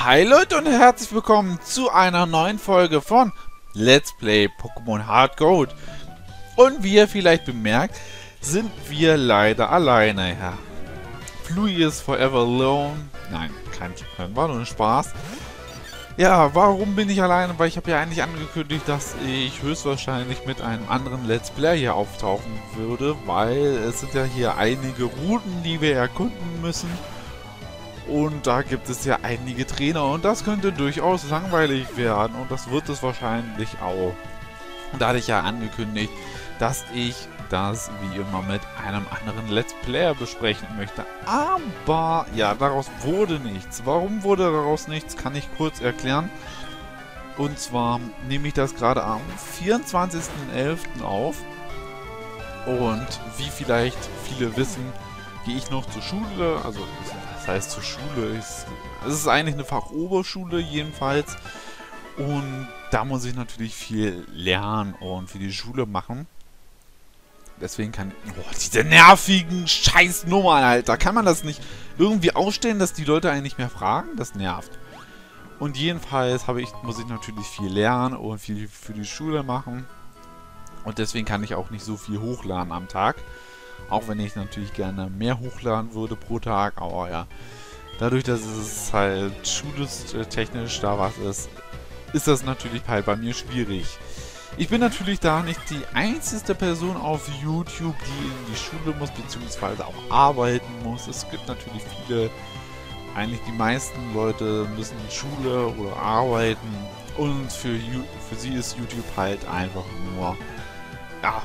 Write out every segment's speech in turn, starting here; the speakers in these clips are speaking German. Hi Leute und herzlich willkommen zu einer neuen Folge von Let's Play Pokémon Heart Gold. Und wie ihr vielleicht bemerkt, sind wir leider alleine, ja. Flui is forever alone. Nein, kein Spaß, war nur ein Spaß. Ja, warum bin ich alleine? Weil ich habe ja eigentlich angekündigt, dass ich höchstwahrscheinlich mit einem anderen Let's Player hier auftauchen würde, weil es sind ja hier einige Routen, die wir erkunden müssen. Und da gibt es ja einige Trainer und das könnte durchaus langweilig werden und das wird es wahrscheinlich auch. Und da hatte ich ja angekündigt, dass ich das wie immer mit einem anderen Let's Player besprechen möchte. Aber, ja, daraus wurde nichts. Warum wurde daraus nichts, kann ich kurz erklären. Und zwar nehme ich das gerade am 24.11. auf. Und wie vielleicht viele wissen, gehe ich noch zur Schule, also das heißt zur Schule, es ist eigentlich eine Fachoberschule jedenfalls und da muss ich natürlich viel lernen und für die Schule machen. Deswegen kann... Oh, diese nervigen Scheißnummern, Alter. Kann man das nicht irgendwie ausstellen, dass die Leute einen nicht mehr fragen? Das nervt. Und jedenfalls muss ich natürlich viel lernen und viel für die Schule machen und deswegen kann ich auch nicht so viel hochladen am Tag. Auch wenn ich natürlich gerne mehr hochladen würde pro Tag, aber ja, dadurch, dass es halt schultechnisch da was ist, ist das natürlich halt bei mir schwierig. Ich bin natürlich da nicht die einzige Person auf YouTube, die in die Schule muss, beziehungsweise auch arbeiten muss. Es gibt natürlich viele, eigentlich die meisten Leute müssen in Schule oder arbeiten und für sie ist YouTube halt einfach nur, ja,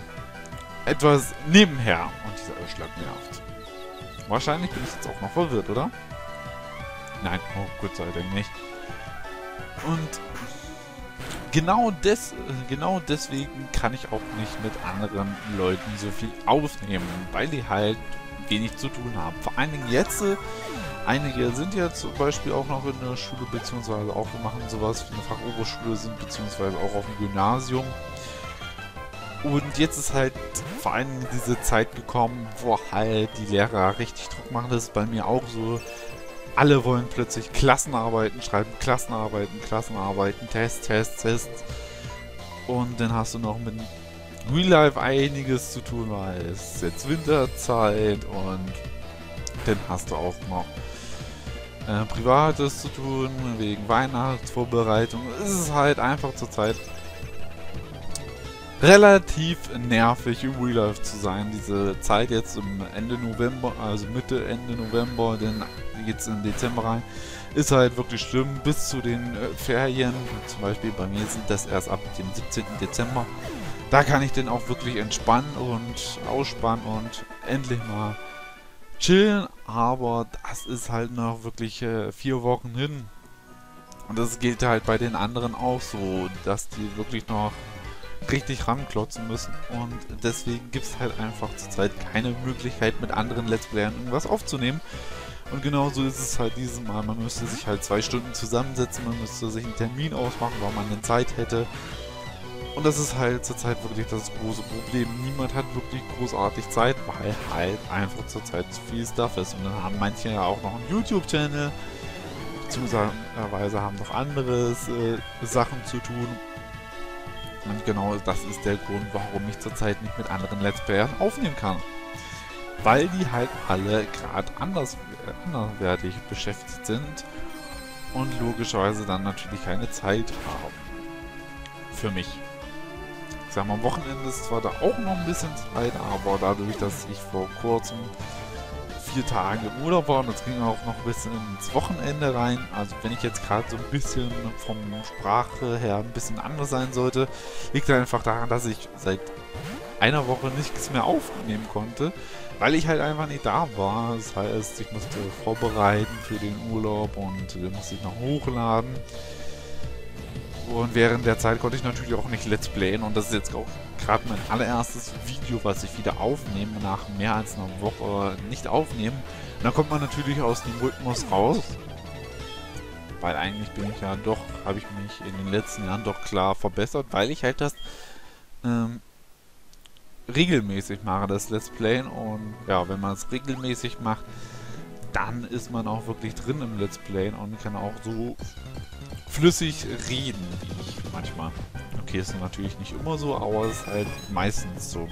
etwas nebenher. Und dieser Ausschlag nervt. Wahrscheinlich bin ich jetzt auch noch verwirrt, oder? Nein, oh Gott sei Dank nicht. Und genau deswegen kann ich auch nicht mit anderen Leuten so viel aufnehmen, weil die halt wenig zu tun haben. Vor allen Dingen jetzt, einige sind ja zum Beispiel auch noch in der Schule, beziehungsweise auch wir machen sowas wie eine Fachoberschule sind, beziehungsweise auch auf dem Gymnasium. Und jetzt ist halt vor allem diese Zeit gekommen, wo halt die Lehrer richtig Druck machen. Das ist bei mir auch so. Alle wollen plötzlich Klassenarbeiten schreiben, Klassenarbeiten, Test. Und dann hast du noch mit Real Life einiges zu tun, weil es ist jetzt Winterzeit und dann hast du auch noch Privates zu tun, wegen Weihnachtsvorbereitung. Es ist halt einfach zur Zeit relativ nervig im Real Life zu sein. Diese Zeit jetzt im Ende November, also Mitte, Ende November, dann geht es in Dezember rein, ist halt wirklich schlimm bis zu den Ferien. Zum Beispiel bei mir sind das erst ab dem 17. Dezember. Da kann ich dann auch wirklich entspannen und ausspannen und endlich mal chillen. Aber das ist halt noch wirklich 4 Wochen hin. Und das gilt halt bei den anderen auch so, dass die wirklich noch richtig ranklotzen müssen und deswegen gibt es halt einfach zurzeit keine Möglichkeit mit anderen Let's Playern irgendwas aufzunehmen und genauso ist es halt dieses Mal, man müsste sich halt 2 Stunden zusammensetzen, man müsste sich einen Termin ausmachen, weil man eine Zeit hätte und das ist halt zurzeit wirklich das große Problem, niemand hat wirklich großartig Zeit, weil halt einfach zurzeit zu viel Stuff ist und dann haben manche ja auch noch einen YouTube-Channel, beziehungsweise haben noch anderes Sachen zu tun. Und genau das ist der Grund, warum ich zurzeit nicht mit anderen Let's Players aufnehmen kann. Weil die halt alle gerade anderweitig beschäftigt sind und logischerweise dann natürlich keine Zeit haben. Für mich. Ich sag mal, am Wochenende ist zwar da auch noch ein bisschen Zeit, aber dadurch, dass ich vor kurzem 4 Tage im Urlaub war und das ging auch noch ein bisschen ins Wochenende rein. Also wenn ich jetzt gerade so ein bisschen vom Sprache her ein bisschen anders sein sollte, liegt einfach daran, dass ich seit einer Woche nichts mehr aufnehmen konnte, weil ich halt einfach nicht da war. Das heißt, ich musste vorbereiten für den Urlaub und den musste ich noch hochladen. Und während der Zeit konnte ich natürlich auch nicht Let's Playen und das ist jetzt auch gerade mein allererstes Video, was ich wieder aufnehme, nach mehr als einer Woche nicht aufnehmen. Und da kommt man natürlich aus dem Rhythmus raus, weil eigentlich bin ich ja doch, habe ich mich in den letzten Jahren doch klar verbessert, weil ich halt das regelmäßig mache, das Let's Playen und ja, wenn man es regelmäßig macht, dann ist man auch wirklich drin im Let's Play und kann auch so flüssig reden, wie ich manchmal. Okay, ist natürlich nicht immer so, aber es ist halt meistens so.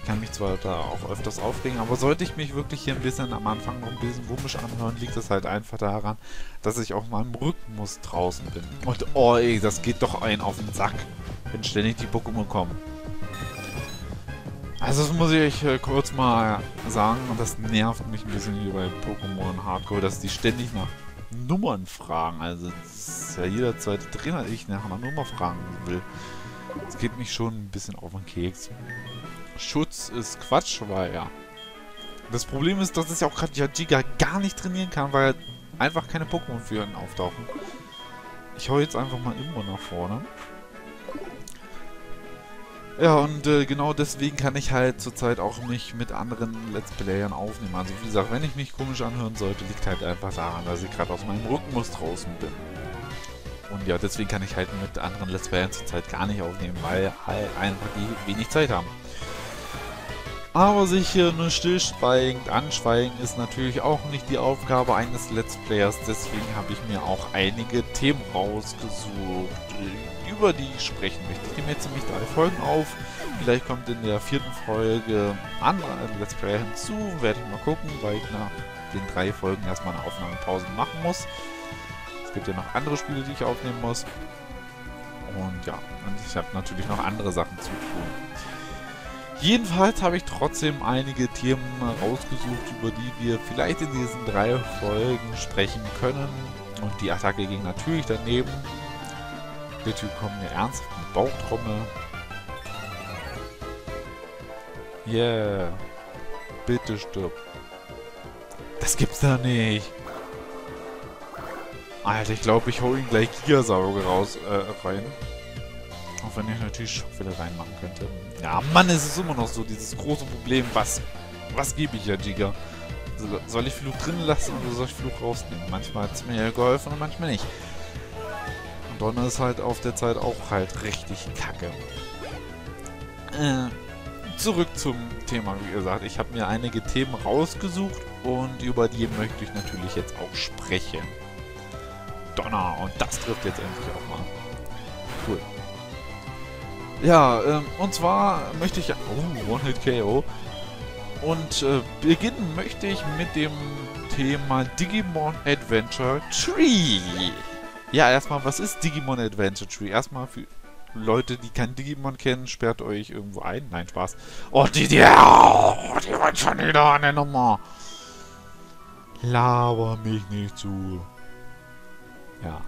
Ich kann mich zwar da auch öfters aufregen, aber sollte ich mich wirklich hier ein bisschen am Anfang noch ein bisschen komisch anhören, liegt das halt einfach daran, dass ich auf meinem Rhythmus draußen bin. Und oh ey, das geht doch einen auf den Sack, wenn ständig die Pokémon kommen. Also das muss ich kurz mal sagen, und das nervt mich ein bisschen hier bei Pokémon Heart Gold, dass die ständig nach Nummern fragen. Also das ist ja jeder zweite Trainer, der ich nach einer Nummer fragen will. Das geht mich schon ein bisschen auf den Keks. Schutz ist Quatsch, weil ja. Das Problem ist, dass ich auch gerade Yajiga gar nicht trainieren kann, weil einfach keine Pokémon für ihn auftauchen. Ich hau jetzt einfach mal immer nach vorne. Ja, und genau deswegen kann ich halt zurzeit auch nicht mit anderen Let's Playern aufnehmen. Also wie gesagt, wenn ich mich komisch anhören sollte, liegt halt einfach daran, dass ich gerade aus meinem Rhythmus draußen bin. Und ja, deswegen kann ich halt mit anderen Let's Playern zurzeit gar nicht aufnehmen, weil halt einfach die wenig Zeit haben. Aber sich hier nur stillschweigend anschweigen ist natürlich auch nicht die Aufgabe eines Let's Players. Deswegen habe ich mir auch einige Themen rausgesucht, über die ich sprechen möchte. Ich nehme jetzt nämlich 3 Folgen auf. Vielleicht kommt in der 4. Folge ein Let's Player hinzu. Werde ich mal gucken, weil ich nach den 3 Folgen erstmal eine Aufnahmepause machen muss. Es gibt ja noch andere Spiele, die ich aufnehmen muss. Und ja, und ich habe natürlich noch andere Sachen zu tun. Jedenfalls habe ich trotzdem einige Themen rausgesucht, über die wir vielleicht in diesen 3 Folgen sprechen können. Und die Attacke ging natürlich daneben. Bitte kommen wir ernsthaft mit Bauchtrommel. Yeah. Bitte stirb. Das gibt's da nicht. Alter, ich glaube, ich hole ihn gleich Gigasauge raus rein. Auch wenn ich natürlich Schockwelle reinmachen könnte. Ja, Mann, es ist immer noch so dieses große Problem. Was gebe ich ja, Digga? Soll ich Fluch drin lassen oder soll ich Fluch rausnehmen? Manchmal hat es mir ja geholfen und manchmal nicht. Donner ist halt auf der Zeit auch halt richtig kacke. Zurück zum Thema, wie gesagt. Ich habe mir einige Themen rausgesucht und über die möchte ich natürlich jetzt auch sprechen. Donner, und das trifft jetzt endlich auch mal. Cool. Ja, und zwar möchte ich... Oh, One-Hit-KO. Und beginnen möchte ich mit dem Thema Digimon Adventure tri. Ja, erstmal, was ist Digimon Adventure tri? Erstmal für Leute, die kein Digimon kennen, sperrt euch irgendwo ein. Nein, Spaß. Oh, die wollen schon wieder eine Nummer. Laber mich nicht zu. Ja.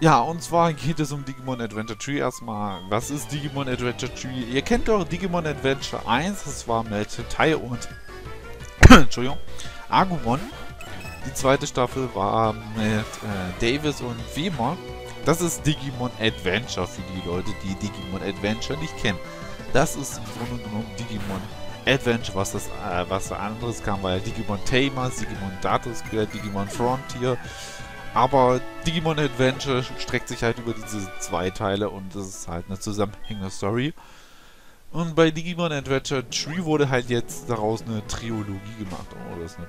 Ja, und zwar geht es um Digimon Adventure tri. Erstmal, was ist Digimon Adventure tri? Ihr kennt doch Digimon Adventure 1, das war mit Tai und Entschuldigung, Agumon. Die zweite Staffel war mit Davis und V-mon. Das ist Digimon Adventure für die Leute, die Digimon Adventure nicht kennen. Das ist im Grunde genommen Digimon Adventure, was anderes kam, weil Digimon Tamers, Digimon Data Square, Digimon Frontier. Aber Digimon Adventure streckt sich halt über diese 2 Teile und das ist halt eine zusammenhängende Story. Und bei Digimon Adventure tri wurde halt jetzt daraus eine Trilogie gemacht. Oh, das ist ein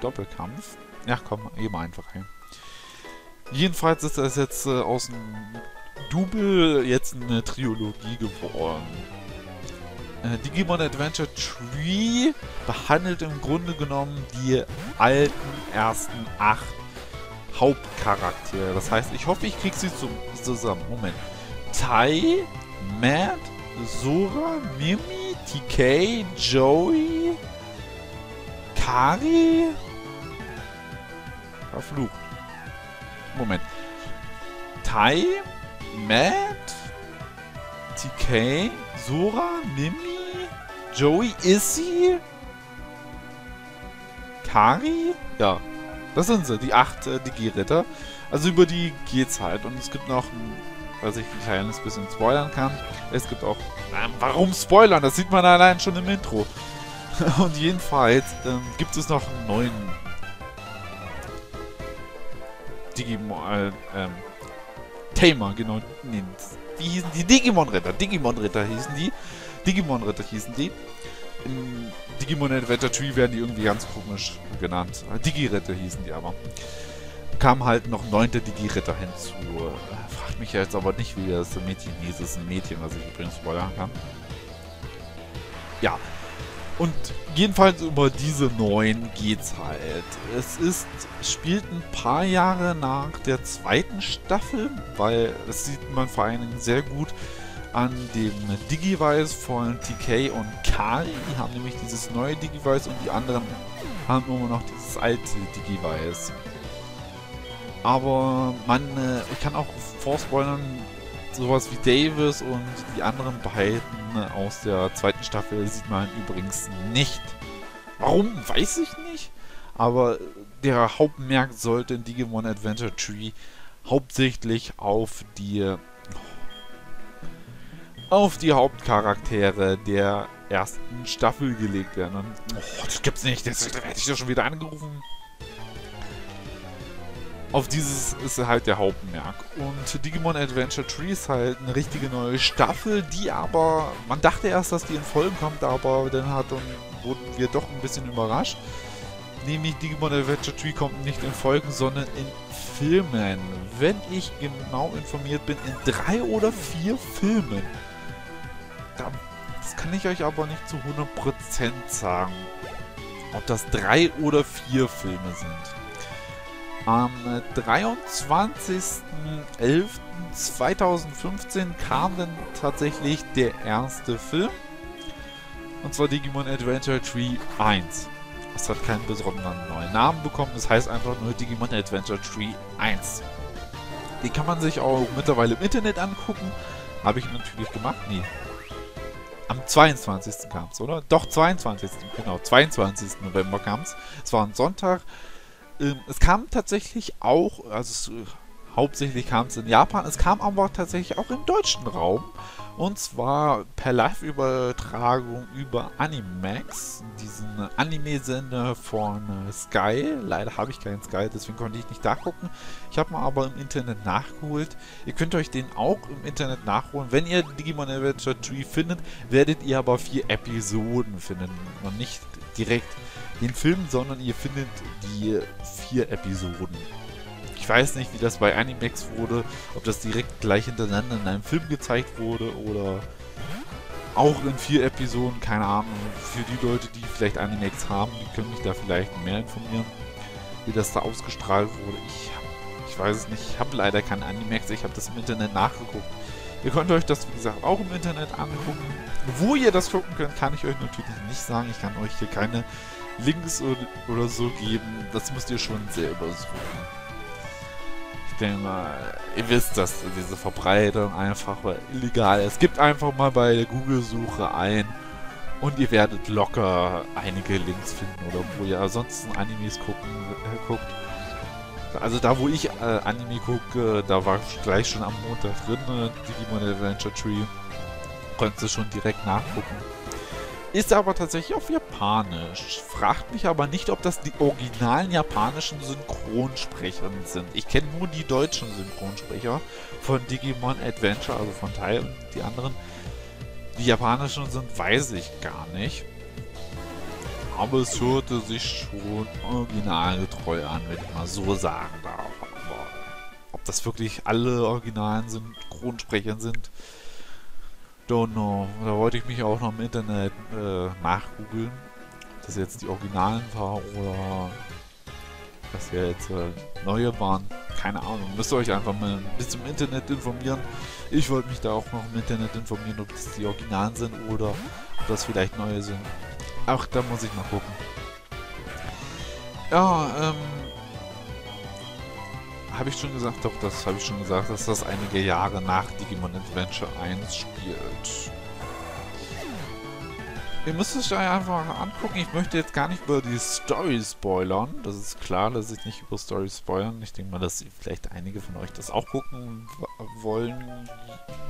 Doppelkampf. Ja, komm, eben einfach hin. Jedenfalls ist das jetzt aus dem Double jetzt eine Trilogie geworden. Digimon Adventure tri behandelt im Grunde genommen die alten ersten 8 Hauptcharaktere. Das heißt, ich hoffe, ich krieg sie zusammen. Moment. Tai, Matt, Sora, Mimi, TK, Joey, Kari. Verflucht. Moment. Tai, Matt, TK, Sora, Mimi, Joey, Issy, Kari. Ja, das sind sie, die 8 Digi-Ritter. Also über die geht's halt. Und es gibt noch ein, dass ich ein kleines bisschen spoilern kann. Es gibt auch... Warum spoilern? Das sieht man allein schon im Intro. Und jedenfalls gibt es noch einen neuen Digimon... Tamer, genau. Nee, wie hießen die? Digimon-Ritter hießen die. in Digimon Adventure tri werden die irgendwie ganz komisch genannt. Digi-Ritter hießen die aber. Kam halt noch 9. Digi-Ritter hinzu. Fragt mich ja jetzt aber nicht, wie das Mädchen hieß. Das ist ein Mädchen, was ich übrigens spoilern kann. Ja. Und jedenfalls über diese 9 geht's halt. Es ist, spielt ein paar Jahre nach der 2. Staffel, weil das sieht man vor allen Dingen sehr gut an dem Digivice von TK und Kari. Die haben nämlich dieses neue Digivice und die anderen haben immer noch dieses alte Digivice. Aber man, ich kann auch vorspoilern, sowas wie Davis und die anderen beiden aus der 2. Staffel sieht man übrigens nicht. Warum, weiß ich nicht. Aber der Hauptmerk sollte in Digimon Adventure tri hauptsächlich auf die Hauptcharaktere der 1. Staffel gelegt werden. Und, oh, das gibt's nicht, deswegen hätte ich doch schon wieder angerufen. Auf dieses ist halt der Hauptmerk. Und Digimon Adventure tri ist halt eine richtige neue Staffel, die aber, man dachte erst, dass die in Folgen kommt, aber dann wurden wir doch ein bisschen überrascht. Nämlich Digimon Adventure tri kommt nicht in Folgen, sondern in Filmen. Wenn ich genau informiert bin, in 3 oder 4 Filmen. Das kann ich euch aber nicht zu 100% sagen, ob das 3 oder 4 Filme sind. Am 23.11.2015 kam dann tatsächlich der erste Film, und zwar Digimon Adventure tri 1. Es hat keinen besonderen neuen Namen bekommen, es heißt einfach nur Digimon Adventure tri 1. Den kann man sich auch mittlerweile im Internet angucken, habe ich natürlich gemacht, nee. Am 22. kam es, oder? Doch, 22. Genau, 22. November kam es. Es war ein Sonntag. Es kam tatsächlich auch, also hauptsächlich kam es in Japan, es kam aber tatsächlich auch im deutschen Raum. Und zwar per Live-Übertragung über Animax, diesen Anime-Sender von Sky. Leider habe ich keinen Sky, deswegen konnte ich nicht da gucken. Ich habe mal aber im Internet nachgeholt. Ihr könnt euch den auch im Internet nachholen. Wenn ihr Digimon Adventure tri findet, werdet ihr aber 4 Episoden finden. Und nicht direkt den Film, sondern ihr findet die 4 Episoden. Ich weiß nicht, wie das bei Animax wurde, ob das direkt gleich hintereinander in einem Film gezeigt wurde oder auch in 4 Episoden, keine Ahnung. Für die Leute, die vielleicht Animax haben, die können mich da vielleicht mehr informieren, wie das da ausgestrahlt wurde. Ich weiß es nicht, ich habe leider kein Animax, ich habe das im Internet nachgeguckt. Ihr könnt euch das, wie gesagt, auch im Internet angucken. Wo ihr das gucken könnt, kann ich euch natürlich nicht sagen. Ich kann euch hier keine Links oder so geben, das müsst ihr schon selber suchen. Ich denke mal, ihr wisst das, diese Verbreitung einfach illegal ist. Gebt einfach mal bei der Google-Suche ein und ihr werdet locker einige Links finden oder wo ihr ansonsten Animes guckt. Also da, wo ich Anime gucke, da war ich gleich schon am Montag drin, Digimon Adventure tri. Könnt ihr schon direkt nachgucken. Ist aber tatsächlich auf Japanisch. Fragt mich aber nicht, ob das die originalen japanischen Synchronsprecher sind. Ich kenne nur die deutschen Synchronsprecher von Digimon Adventure, also von Tai und die anderen. Die japanischen sind, weiß ich gar nicht. Aber es hörte sich schon originalgetreu an, wenn ich mal so sagen darf. Aber ob das wirklich alle originalen Synchronsprecher sind, don't know. Da wollte ich mich auch noch im Internet nachgoogeln, ob das jetzt die Originalen war oder dass wir jetzt neue waren. Keine Ahnung, müsst ihr euch einfach mal ein bisschen im Internet informieren. Ich wollte mich da auch noch im Internet informieren, ob das die Originalen sind oder ob das vielleicht neue sind. Ach, da muss ich mal gucken. Ja, habe ich schon gesagt, doch, das habe ich schon gesagt, dass das einige Jahre nach Digimon Adventure 1 spielt. Ihr müsst es euch einfach angucken, ich möchte jetzt gar nicht über die Story spoilern, das ist klar, dass ich nicht über Story spoilern, ich denke mal, dass vielleicht einige von euch das auch gucken wollen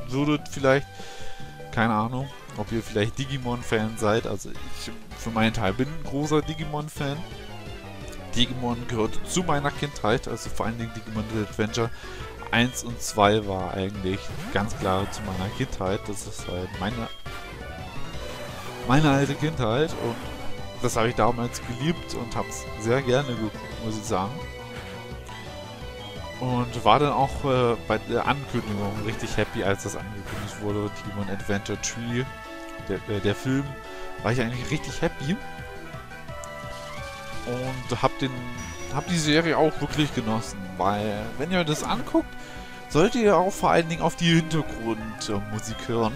würdet vielleicht, keine Ahnung, ob ihr vielleicht Digimon-Fan seid, also ich für meinen Teil bin ein großer Digimon-Fan. Digimon gehörte zu meiner Kindheit, also vor allen Dingen Digimon Adventure 1 und 2 war eigentlich ganz klar zu meiner Kindheit. Das ist halt meine meine alte Kindheit und das habe ich damals geliebt und habe es sehr gerne geguckt, muss ich sagen. Und war dann auch bei der Ankündigung richtig happy, als das angekündigt wurde, Digimon Adventure Tri, der Film, war ich eigentlich richtig happy. Und hab die Serie auch wirklich genossen, weil wenn ihr das anguckt, solltet ihr auch vor allen Dingen auf die Hintergrundmusik hören.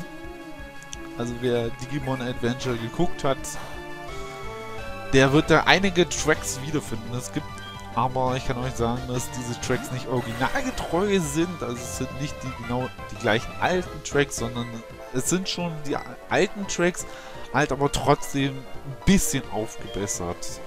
Also wer Digimon Adventure geguckt hat, der wird da einige Tracks wiederfinden. Es gibt aber, ich kann euch sagen, dass diese Tracks nicht originalgetreu sind. Also es sind nicht genau die gleichen alten Tracks, sondern es sind schon die alten Tracks, halt aber trotzdem ein bisschen aufgebessert.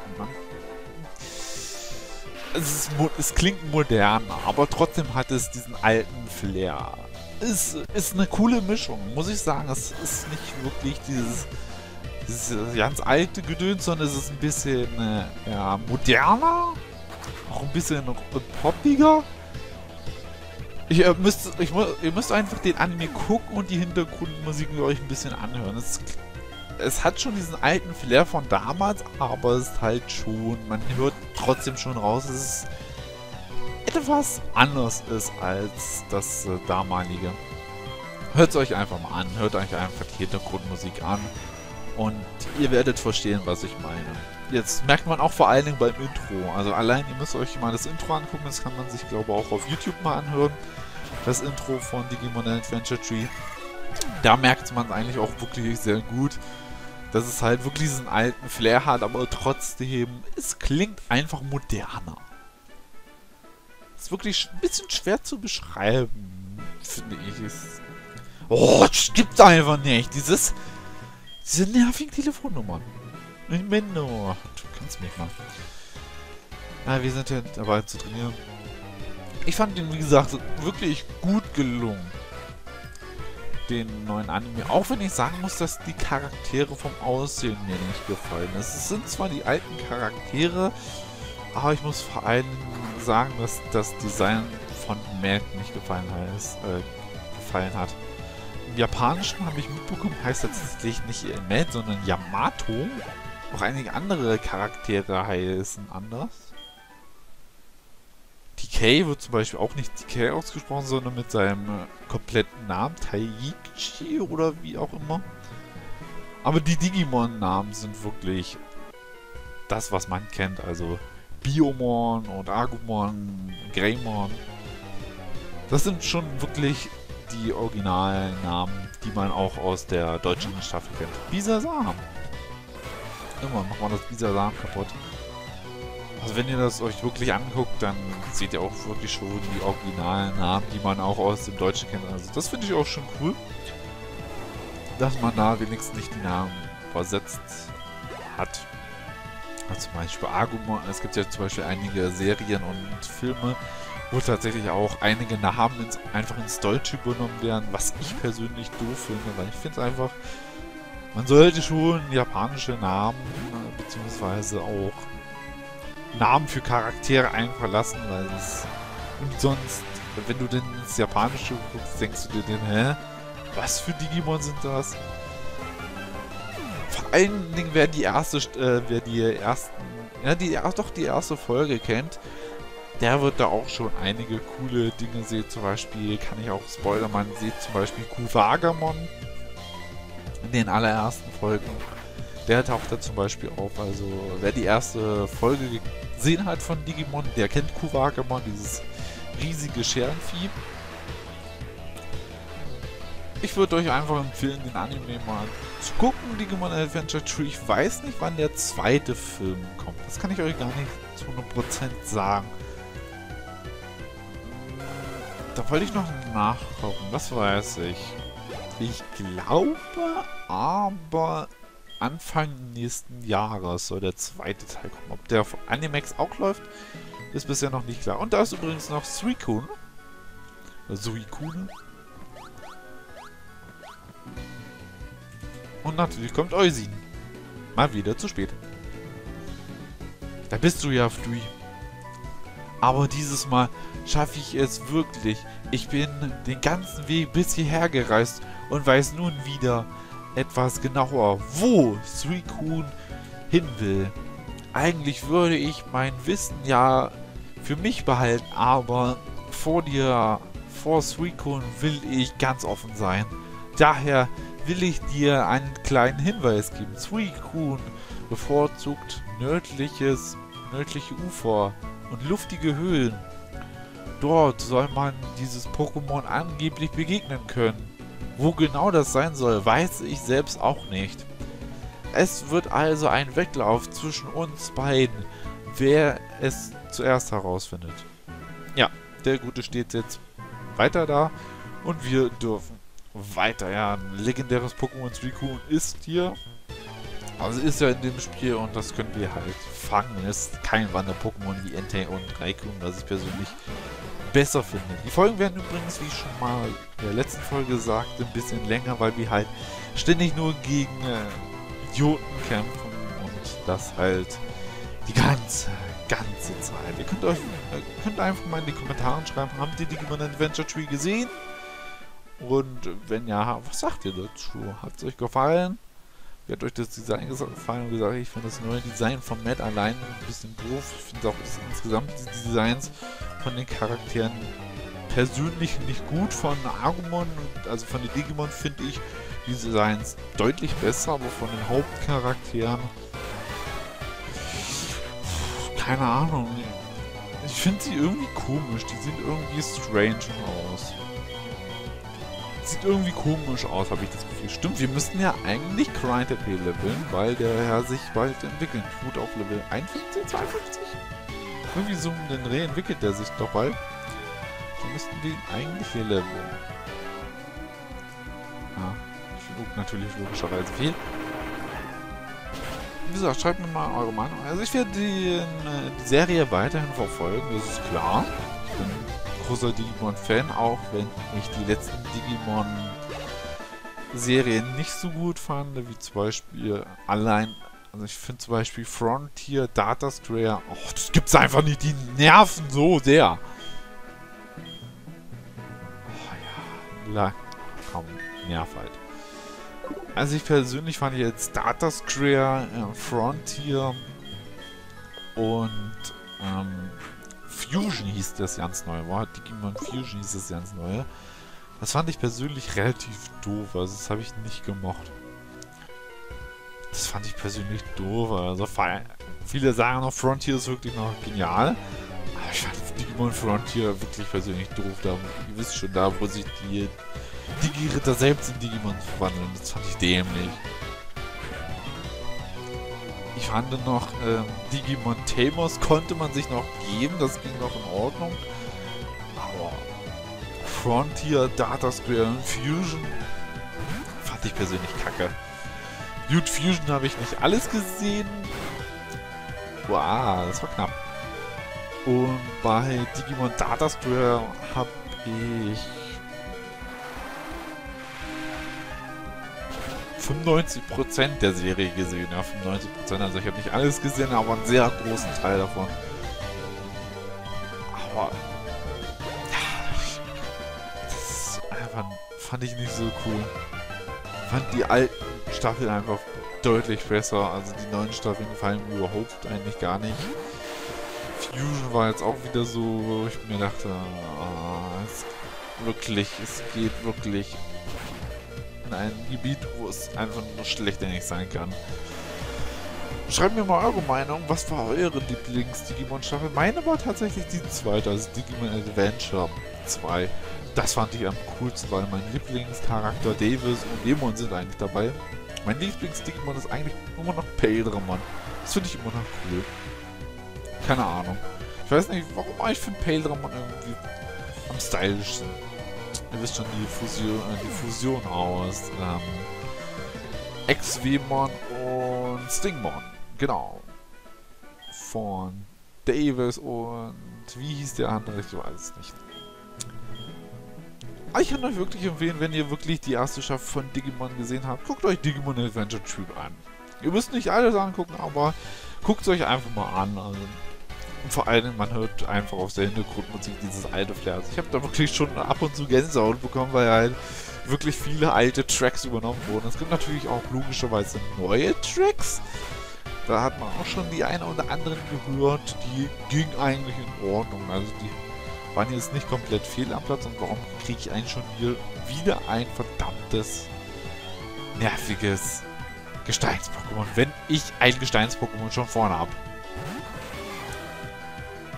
Es klingt modern, aber trotzdem hat es diesen alten Flair. Es ist eine coole Mischung, muss ich sagen. Es ist nicht wirklich dieses ganz alte Gedöns, sondern es ist ein bisschen ja, moderner, auch ein bisschen poppiger. Ihr müsst einfach den Anime gucken und die Hintergrundmusik euch ein bisschen anhören. Es hat schon diesen alten Flair von damals, aber es ist halt schon, man hört trotzdem schon raus, dass es etwas anders ist als das damalige. Hört es euch einfach mal an, hört euch einfach die Hintergrundmusik an und ihr werdet verstehen, was ich meine. Jetzt merkt man auch vor allen Dingen beim Intro, also allein ihr müsst euch mal das Intro angucken, das kann man sich glaube auch auf YouTube mal anhören, das Intro von Digimon Adventure Tri. Da merkt man eigentlich auch wirklich sehr gut, dass es halt wirklich diesen alten Flair hat, aber trotzdem, es klingt einfach moderner. Ist wirklich ein bisschen schwer zu beschreiben, finde ich. Oh, das stimmt einfach nicht. Diese nervigen Telefonnummern. Menno, du kannst mich mal. Na, wir sind ja dabei zu trainieren. Ich fand den, wie gesagt, wirklich gut gelungen, den neuen Anime. Auch wenn ich sagen muss, dass die Charaktere vom Aussehen mir nicht gefallen ist. Es sind zwar die alten Charaktere, aber ich muss vor allem sagen, dass das Design von Matt nicht gefallen hat. Im Japanischen habe ich mitbekommen, heißt tatsächlich nicht Matt, sondern Yamato. Auch einige andere Charaktere heißen anders. TK wird zum Beispiel auch nicht TK ausgesprochen, sondern mit seinem kompletten Namen, Taiichi oder wie auch immer. Aber die Digimon-Namen sind wirklich das, was man kennt. Also Biomon und Agumon, Greymon. Das sind schon wirklich die originalen Namen, die man auch aus der deutschen Staffel kennt. Bisasam. Immer macht man das Bisasam kaputt. Also wenn ihr das euch wirklich anguckt, dann seht ihr auch wirklich schon die originalen Namen, die man auch aus dem Deutschen kennt. Also das finde ich auch schon cool, dass man da wenigstens nicht die Namen übersetzt hat. Also zum Beispiel Agumon, es gibt ja zum Beispiel einige Serien und Filme, wo tatsächlich auch einige Namen einfach ins Deutsche übernommen werden, was ich persönlich doof finde, weil ich finde es einfach, man sollte schon japanische Namen, beziehungsweise auch Namen für Charaktere einverlassen, weil es sonst, wenn du denn ins Japanische guckst, denkst du dir denn, hä? Was für Digimon sind das? Vor allen Dingen, wer die erste Folge kennt, der wird da auch schon einige coole Dinge sehen. Zum Beispiel, kann ich auch spoilern, man sieht zum Beispiel Kuwagamon in den allerersten Folgen. Der taucht da zum Beispiel auf, also wer die erste Folge gesehen hat von Digimon, der kennt Kuwagamon, dieses riesige Scherenvieh. Ich würde euch einfach empfehlen, den Anime mal zu gucken, Digimon Adventure Tri. Ich weiß nicht, wann der zweite Film kommt, das kann ich euch gar nicht zu 100% sagen. Da wollte ich noch nachgucken, das weiß ich. Ich glaube, aber Anfang nächsten Jahres soll der zweite Teil kommen. Ob der auf Animax auch läuft, ist bisher noch nicht klar. Und da ist übrigens noch Suicune. Und natürlich kommt Eusine. Mal wieder zu spät. Da bist du ja, Flui. Aber dieses Mal schaffe ich es wirklich. Ich bin den ganzen Weg bis hierher gereist und weiß nun wieder, etwas genauer, wo Suicune hin will. Eigentlich würde ich mein Wissen ja für mich behalten, aber vor Suicune will ich ganz offen sein. Daher will ich dir einen kleinen Hinweis geben. Suicune bevorzugt nördliche Ufer und luftige Höhlen. Dort soll man dieses Pokémon angeblich begegnen können. Wo genau das sein soll, weiß ich selbst auch nicht. Es wird also ein Wettlauf zwischen uns beiden, wer es zuerst herausfindet. Ja, der Gute steht jetzt weiter da und wir dürfen weiter. Ja, ein legendäres Pokémon Suicune ist hier. Also ist ja in dem Spiel und das können wir halt fangen. Es ist kein Wander-Pokémon wie Entei und Raikou, was ich persönlich besser finde. Die Folgen werden übrigens, wie ich schon mal in der letzten Folge sagte, ein bisschen länger, weil wir halt ständig nur gegen Idioten kämpfen und das halt die ganze Zeit. Ihr könnt euch könnt einfach mal in die Kommentare schreiben, habt ihr Digimon Adventure Tri gesehen? Und wenn ja, was sagt ihr dazu? Hat es euch gefallen? Wie hat euch das Design gefallen? Und gesagt, ich finde das neue Design von Matt allein ein bisschen doof. Ich finde auch insgesamt die Designs von den Charakteren persönlich nicht gut. Von Agumon, also von den Digimon, finde ich die Designs deutlich besser, aber von den Hauptcharakteren keine Ahnung. Ich finde sie irgendwie komisch. Die sehen irgendwie strange aus. Sieht irgendwie komisch aus, habe ich das Gefühl. Stimmt, wir müssten ja eigentlich Grind-AP leveln, weil der Herr sich bald entwickeln tut auf Level 51, 52? Irgendwie so um den Dreh entwickelt er sich doch bald. Wir müssten den eigentlich hier leveln. Ja, ich flug natürlich logischerweise viel. Wie gesagt, schreibt mir mal eure Meinung. Also ich werde die Serie weiterhin verfolgen, das ist klar. Ich bin großer Digimon-Fan, auch wenn ich die letzten Digimon-Serien nicht so gut fand, wie zum Beispiel also ich finde zum Beispiel Frontier, Data Square, oh, das gibt's einfach nicht, die nerven so sehr. Oh ja, komm, nerv halt. Also ich persönlich fand jetzt Data Square, Frontier und Fusion hieß das ganz neue war. Digimon Fusion hieß das ganz neue. Das fand ich persönlich relativ doof. Also das habe ich nicht gemocht. Das fand ich persönlich doof. Also viele sagen noch, Frontier ist wirklich noch genial. Aber ich fand Digimon Frontier wirklich persönlich doof. Da, ihr wisst schon, da wo sich die Digi-Ritter selbst in Digimons verwandeln. Das fand ich dämlich. Ich fand noch, Digimon Tamers konnte man sich noch geben, das ging noch in Ordnung. Aber Frontier, Data Square und Fusion fand ich persönlich kacke. Gut, Fusion habe ich nicht alles gesehen. Wow, das war knapp. Und bei Digimon Data Square habe ich 95% der Serie gesehen, ja, 95%, also ich habe nicht alles gesehen, aber einen sehr großen Teil davon. Aber ja, das einfach, fand ich nicht so cool. Fand die alten Staffeln einfach deutlich besser, also die neuen Staffeln gefallen mir überhaupt eigentlich gar nicht. Fusion war jetzt auch wieder so, wo ich mir dachte, es geht wirklich ein Gebiet, wo es einfach nur schlechter nicht sein kann. Schreibt mir mal eure Meinung, was war eure Lieblings-Digimon-Staffel? Meine war tatsächlich die zweite, also Digimon Adventure 2. Das fand ich am coolsten, weil mein Lieblingscharakter Davis und V-mon sind eigentlich dabei. Mein Lieblings-Digimon ist eigentlich immer noch Peldramon. Das finde ich immer noch cool. Keine Ahnung. Ich weiß nicht, warum, aber ich finde Peldramon irgendwie am stylischsten. Ihr wisst schon, die Fusion aus Ex-V-Mon und Stingmon, genau. Von Davis und wie hieß der andere, ich weiß es nicht. Aber ich kann euch wirklich empfehlen, wenn ihr wirklich die erste Staffel von Digimon gesehen habt, guckt euch Digimon Adventure Tri an. Ihr müsst nicht alles angucken, aber guckt es euch einfach mal an. Also und vor allem, man hört einfach auf der Hintergrundmusik dieses alte Flair. Also ich habe da wirklich schon ab und zu Gänsehaut bekommen, weil halt wirklich viele alte Tracks übernommen wurden. Es gibt natürlich auch logischerweise neue Tracks. Da hat man auch schon die eine oder anderen gehört, die ging eigentlich in Ordnung. Also die waren jetzt nicht komplett fehl am Platz. Und warum kriege ich eigentlich schon wieder ein verdammtes, nerviges Gesteins-Pokémon, wenn ich ein Gesteins-Pokémon schon vorne habe?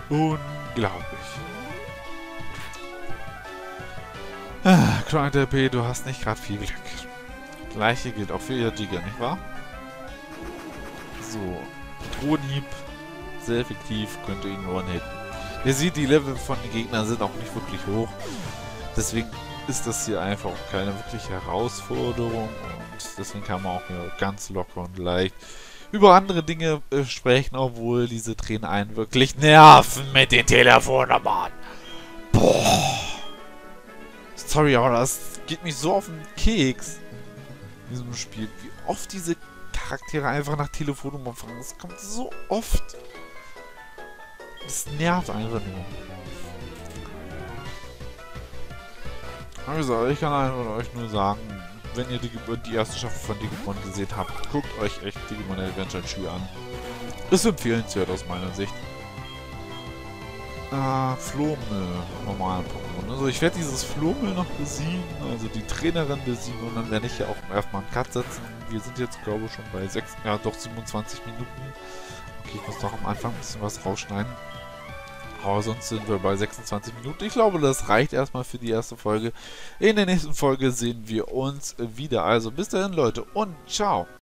Unglaublich. Ah, Chronic P, du hast nicht gerade viel Glück. Gleiche gilt auch für ihr Digger, nicht wahr? So, Thronhieb, sehr effektiv, könnte ihn one-hitten. Ihr seht, die Level von den Gegnern sind auch nicht wirklich hoch. Deswegen ist das hier einfach auch keine wirkliche Herausforderung. Und deswegen kann man auch hier ganz locker und leicht über andere Dinge sprechen, obwohl diese Tränen einen wirklich nerven mit den Telefonnummern. Boah. Sorry, aber das geht mich so auf den Keks in diesem Spiel, wie oft diese Charaktere einfach nach Telefonnummern fragen. Das kommt so oft. Das nervt einfach nur. Wie gesagt, ich kann einfach euch nur sagen, wenn ihr die erste Staffel von Digimon gesehen habt, guckt euch echt Digimon Adventure tri an. Ist empfehlenswert aus meiner Sicht. Flohmüll, normalen Pokémon. Also ich werde dieses Flohmüll noch besiegen, also die Trainerin besiegen, und dann werde ich ja auch erstmal einen Cut setzen. Wir sind jetzt, glaube ich, schon bei 6, ja doch 27 Minuten. Okay, ich muss doch am Anfang ein bisschen was rausschneiden. Aber sonst sind wir bei 26 Minuten. Ich glaube, das reicht erstmal für die erste Folge. In der nächsten Folge sehen wir uns wieder. Also bis dahin, Leute, und ciao!